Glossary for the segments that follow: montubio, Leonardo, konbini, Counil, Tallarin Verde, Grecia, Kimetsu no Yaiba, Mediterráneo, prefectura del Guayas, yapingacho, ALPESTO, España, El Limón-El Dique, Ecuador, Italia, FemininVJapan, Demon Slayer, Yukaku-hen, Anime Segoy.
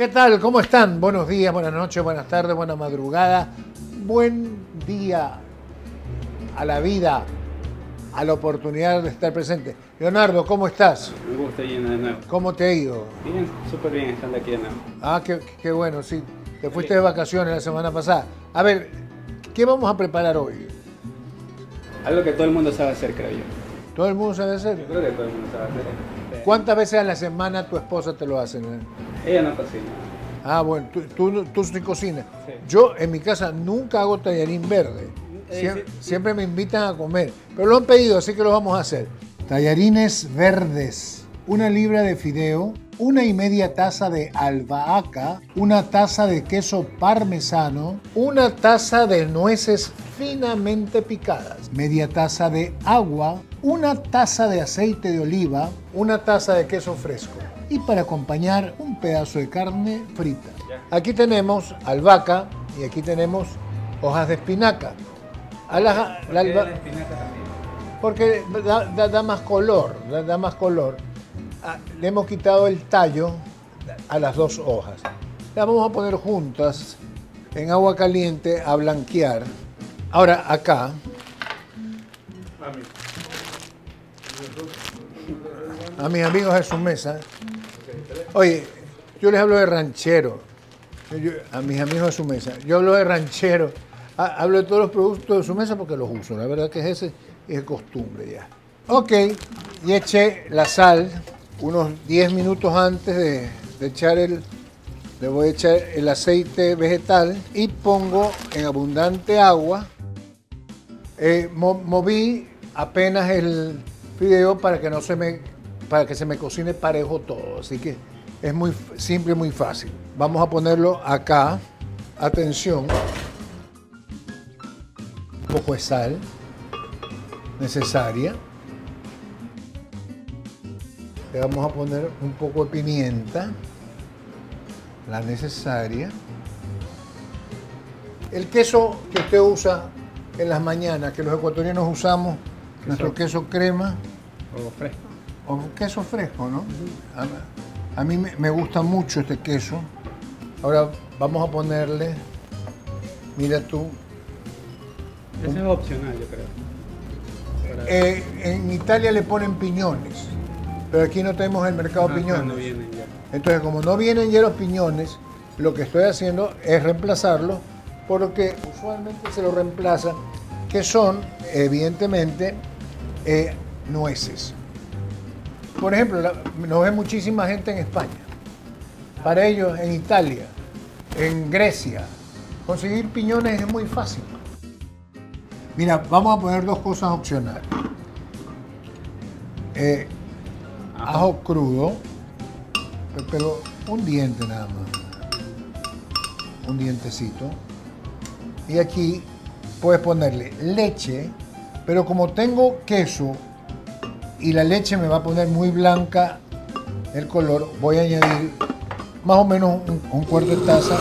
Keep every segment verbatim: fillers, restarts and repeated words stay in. ¿Qué tal? ¿Cómo están? Buenos días, buenas noches, buenas tardes, buena madrugada. Buen día a la vida, a la oportunidad de estar presente. Leonardo, ¿cómo estás? Me gusta lleno de nuevo. ¿Cómo te ha ido? Bien, súper bien estando aquí de nuevo. Ah, qué, qué bueno, sí. Te fuiste de vacaciones la semana pasada. A ver, ¿qué vamos a preparar hoy? Algo que todo el mundo sabe hacer, creo yo. ¿Todo el mundo sabe hacer? Yo creo que todo el mundo sabe hacer. ¿Cuántas veces a la semana tu esposa te lo hacen? Eh? Ella no cocina. Ah, bueno, tú, tú, tú sí cocinas. Sí. Yo en mi casa nunca hago tallarín verde. Siempre, eh, sí, sí. siempre me invitan a comer. Pero lo han pedido, así que lo vamos a hacer. Tallarines verdes. Una libra de fideo, una y media taza de albahaca, una taza de queso parmesano, una taza de nueces finamente picadas, media taza de agua, una taza de aceite de oliva, una taza de queso fresco. Y para acompañar, un pedazo de carne frita. Aquí tenemos albahaca y aquí tenemos hojas de espinaca. A la, ¿Por la, qué la espinaca también? Porque da, da, da más color, da, da más color. Ah, le hemos quitado el tallo a las dos hojas. Las vamos a poner juntas en agua caliente a blanquear. Ahora acá. A mis amigos de su mesa. Oye, yo les hablo de ranchero, yo, a mis amigos de su mesa, yo hablo de ranchero, ah, hablo de todos los productos de su mesa porque los uso, la verdad que es ese, es costumbre ya. Ok, y eché la sal unos diez minutos antes de, de echar el, le voy a echar el aceite vegetal y pongo en abundante agua, eh, mo, moví apenas el fideo para que no se me, para que se me cocine parejo todo, así que es muy simple y muy fácil. Vamos a ponerlo acá. Atención. Un poco de sal necesaria. Le vamos a poner un poco de pimienta, la necesaria. El queso que usted usa en las mañanas, que los ecuatorianos usamos, queso. Nuestro queso crema. O fresco. O queso fresco, ¿no? Uh-huh. A mí me gusta mucho este queso. Ahora vamos a ponerle, mira tú. Ese es opcional, yo creo. Para... Eh, en Italia le ponen piñones, pero aquí no tenemos el mercado no, piñones. No vienen ya. Entonces, como no vienen ya los piñones, lo que estoy haciendo es reemplazarlos por lo que usualmente se lo reemplaza, que son, evidentemente, eh, nueces. Por ejemplo, la, nos ve muchísima gente en España, para ellos en Italia, en Grecia. Conseguir piñones es muy fácil. Mira, vamos a poner dos cosas opcionales. Eh, ajo crudo, pero un diente nada más. Un dientecito. Y aquí puedes ponerle leche, pero como tengo queso, y la leche me va a poner muy blanca el color, voy a añadir más o menos un, un cuarto de taza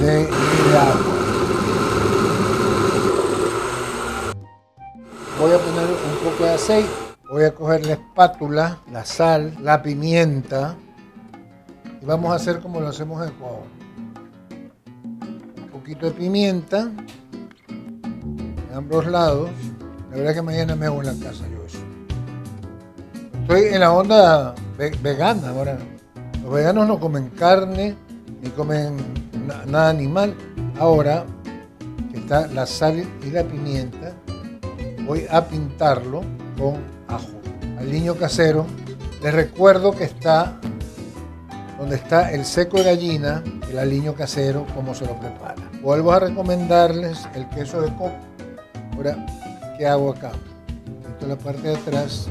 de, de agua. Voy a poner un poco de aceite, voy a coger la espátula, la sal, la pimienta y vamos a hacer como lo hacemos en Ecuador. Un poquito de pimienta de ambos lados. La verdad que mañana me hago en la casa yo eso. Estoy en la onda ve vegana ahora. Los veganos no comen carne, ni comen na nada animal. Ahora que está la sal y la pimienta, voy a pintarlo con ajo. Al niño casero, les recuerdo que está donde está el seco de gallina, el aliño casero, cómo se lo prepara. Vuelvo a recomendarles el queso de coco. Ahora, ¿qué hago acá? Esto es la parte de atrás.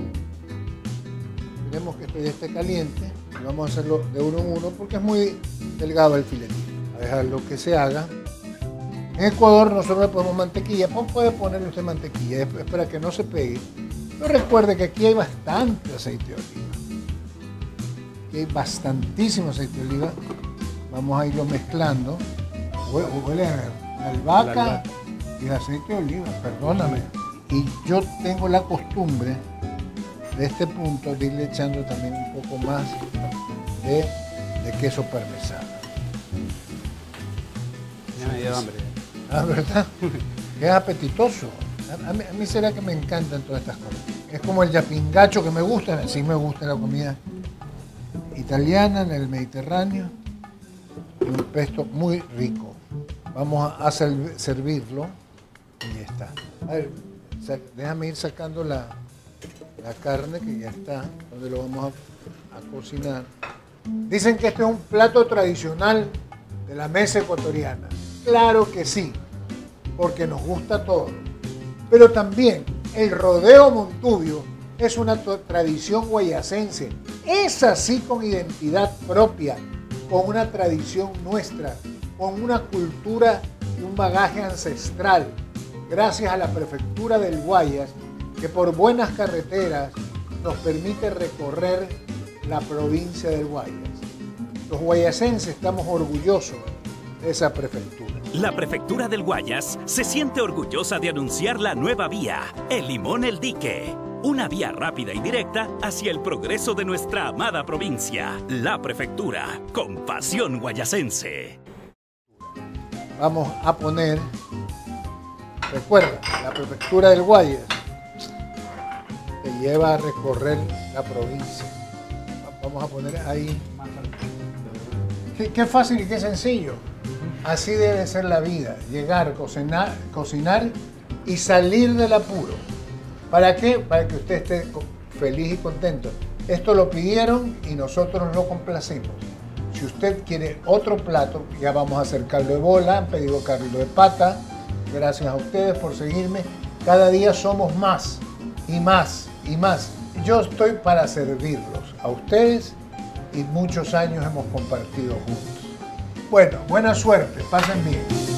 Miremos que esto ya esté caliente. Vamos a hacerlo de uno en uno porque es muy delgado el filete. A dejarlo que se haga. En Ecuador nosotros le ponemos mantequilla. Puede ponerle usted mantequilla, es para que no se pegue. Pero recuerde que aquí hay bastante aceite de oliva. Aquí hay bastantísimo aceite de oliva. Vamos a irlo mezclando. Huele a albahaca y el aceite de oliva, perdóname. Y yo tengo la costumbre de este punto de irle echando también un poco más de de queso parmesano. Ya me dio hambre. Ah, ¿verdad? Es apetitoso. A mí, a mí será que me encantan todas estas cosas. Es como el yapingacho que me gusta. Sí me gusta la comida italiana en el Mediterráneo. Y un pesto muy rico. Vamos a servirlo. Y ya está. A ver, déjame ir sacando la, la carne que ya está. Donde lo vamos a, a cocinar. Dicen que este es un plato tradicional de la mesa ecuatoriana. Claro que sí, porque nos gusta todo. Pero también el rodeo montubio es una tradición guayasense. Es así, con identidad propia, con una tradición nuestra, con una cultura y un bagaje ancestral. Gracias a la prefectura del Guayas, que por buenas carreteras nos permite recorrer la provincia del Guayas. Los guayasenses estamos orgullosos de esa prefectura. La prefectura del Guayas se siente orgullosa de anunciar la nueva vía, El Limón-El Dique. Una vía rápida y directa hacia el progreso de nuestra amada provincia. La prefectura, con pasión guayasense. Vamos a poner, recuerda, la prefectura del Guayas te lleva a recorrer la provincia. Vamos a poner ahí. Qué, qué fácil y qué sencillo. Así debe ser la vida, llegar, cocinar, cocinar y salir del apuro. ¿Para qué? Para que usted esté feliz y contento. Esto lo pidieron y nosotros lo complacemos. Si usted quiere otro plato, ya vamos a hacer caldo de bola, han pedido caldo de pata. Gracias a ustedes por seguirme. Cada día somos más y más y más. Yo estoy para servirlos a ustedes y muchos años hemos compartido juntos. Bueno, buena suerte, pasen bien.